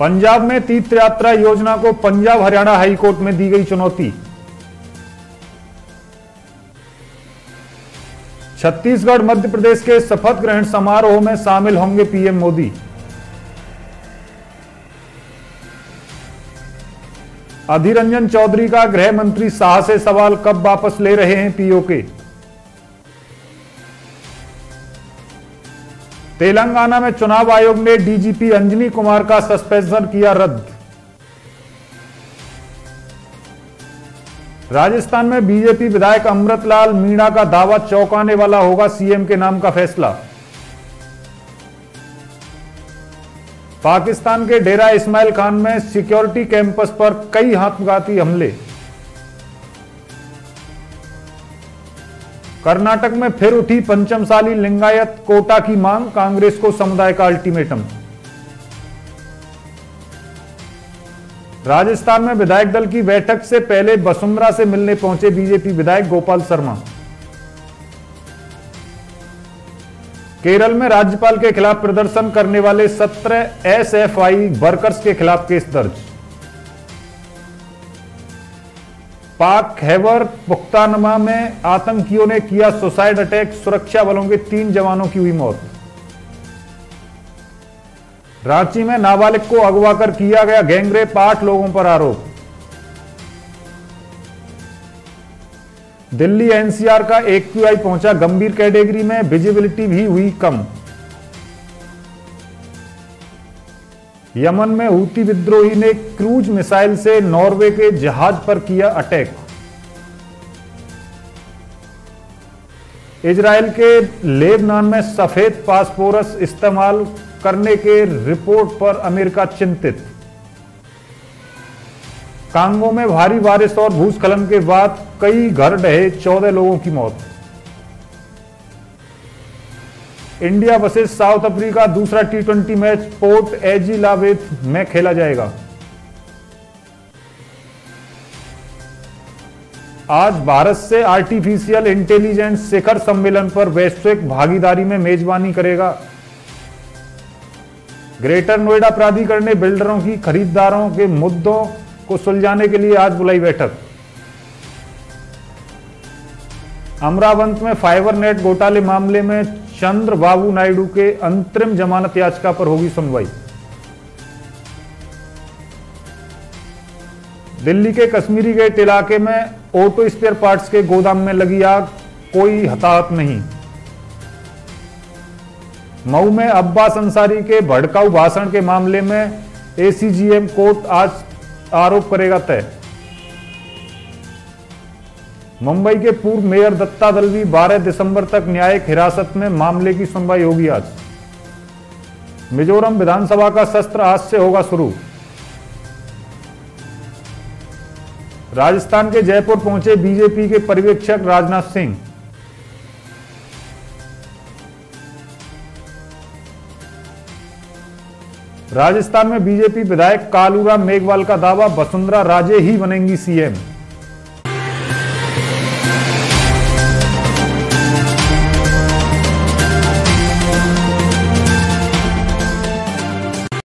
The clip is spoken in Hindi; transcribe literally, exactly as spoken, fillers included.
पंजाब में तीर्थ यात्रा योजना को पंजाब हरियाणा हाईकोर्ट में दी गई चुनौती। छत्तीसगढ़ मध्य प्रदेश के शपथ ग्रहण समारोह में शामिल होंगे पीएम मोदी। अधीर रंजन चौधरी का गृह मंत्री शाह से सवाल, कब वापस ले रहे हैं पीओके। तेलंगाना में चुनाव आयोग ने डीजीपी अंजनी कुमार का सस्पेंशन किया रद्द। राजस्थान में बीजेपी विधायक अमृतलाल मीणा का दावा, चौंकाने वाला होगा सीएम के नाम का फैसला। पाकिस्तान के डेरा इस्माइल खान में सिक्योरिटी कैंपस पर कई आत्मघाती हमले। कर्नाटक में फिर उठी पंचमशाली लिंगायत कोटा की मांग, कांग्रेस को समुदाय का अल्टीमेटम। राजस्थान में विधायक दल की बैठक से पहले बसुंद्रा से मिलने पहुंचे बीजेपी विधायक गोपाल शर्मा। केरल में राज्यपाल के खिलाफ प्रदर्शन करने वाले सत्रह एसएफआई वर्कर्स के खिलाफ केस दर्ज। पाक खेबर पुख्तानमा में आतंकियों ने किया सुसाइड अटैक, सुरक्षा बलों के तीन जवानों की हुई मौत। रांची में नाबालिग को अगवा कर किया गया गैंगरेप, आठ लोगों पर आरोप। दिल्ली एनसीआर का एक्यूआई पहुंचा गंभीर कैटेगरी में, विजिबिलिटी भी हुई कम। यमन में हुती विद्रोही ने क्रूज मिसाइल से नॉर्वे के जहाज पर किया अटैक। इजराइल के लेबनान में सफेद फास्फोरस इस्तेमाल करने के रिपोर्ट पर अमेरिका चिंतित। कांगो में भारी बारिश और भूस्खलन के बाद कई घर ढहे, चौदह लोगों की मौत। इंडिया वर्सेज साउथ अफ्रीका दूसरा टी ट्वेंटी मैच पोर्ट एजी लावेट में खेला जाएगा। आज भारत से आर्टिफिशियल इंटेलिजेंस शिखर सम्मेलन पर वैश्विक भागीदारी में मेजबानी करेगा। ग्रेटर नोएडा प्राधिकरण ने बिल्डरों की खरीदारों के मुद्दों को सुलझाने के लिए आज बुलाई बैठक। अमरावती में फाइबरनेट घोटाले मामले में चंद्रबाबू नायडू के अंतरिम जमानत याचिका पर होगी सुनवाई। दिल्ली के कश्मीरी गेट इलाके में ऑटो स्पेयर पार्ट्स के गोदाम में लगी आग, कोई हताहत नहीं। मऊ में अब्बास अंसारी के भड़काऊ भाषण के मामले में एसीजीएम कोर्ट आज आरोप करेगा तय। मुंबई के पूर्व मेयर दत्ता दलवी बारह दिसंबर तक न्यायिक हिरासत में, मामले की सुनवाई होगी आज। मिजोरम विधानसभा का सत्र आज से होगा शुरू। राजस्थान के जयपुर पहुंचे बीजेपी के पर्यवेक्षक राजनाथ सिंह। राजस्थान में बीजेपी विधायक कालूराम मेघवाल का दावा, वसुंधरा राजे ही बनेंगी सीएम।